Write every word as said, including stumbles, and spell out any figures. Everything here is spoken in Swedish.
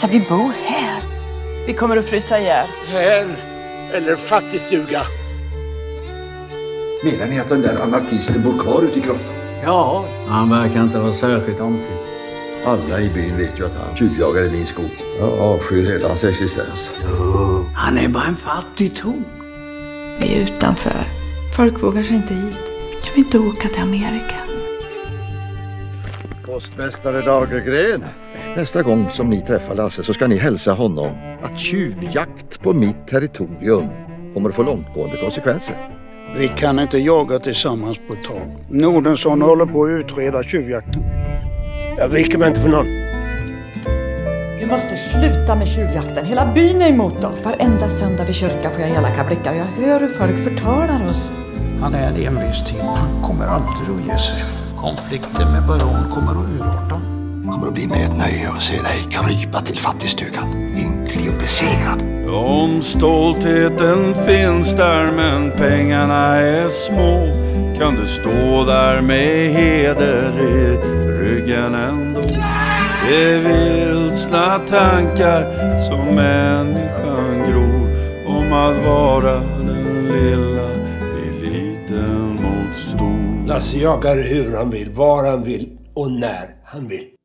Så vi bor här. Vi kommer att frysa ihjäl. Här eller fattigstuga. Menar ni att den där anarkisten bor kvar ute i grottan? Ja. Han verkar inte vara särskilt omtyckt. Alla i byn vet ju att han tjuvjagar i min skog. Jag avskyr hela hans existens. No, han är bara en fattig tog. Vi är utanför. Folk vågar sig inte hit. Jag vill inte åka till Amerika. Postmästare Lagergren. Nästa gång som ni träffar Lasse så ska ni hälsa honom att tjuvjakt på mitt territorium kommer att få långtgående konsekvenser. Vi kan inte jaga tillsammans på ett tag. Nordensson håller på att utreda tjuvjakten. Jag viker mig inte för någon. Vi måste sluta med tjuvjakten. Hela byn är emot oss. Varenda söndag vid kyrka får jag elaka blickar. Jag hör hur folk förtalar oss. Han är en envis typ. Han kommer aldrig att ge sig. Konflikten med baron kommer att urarta. Kommer att bli med ett nöje och se dig krypa till fattigstugan. Ynklig och besegrad. Om stoltheten finns där men pengarna är små, kan du stå där med heder i ryggen ändå. Det är vilsna tankar som människan gror om att vara den lilla i liten mot stor. Lasse jagar hur han vill, var han vill och när han vill.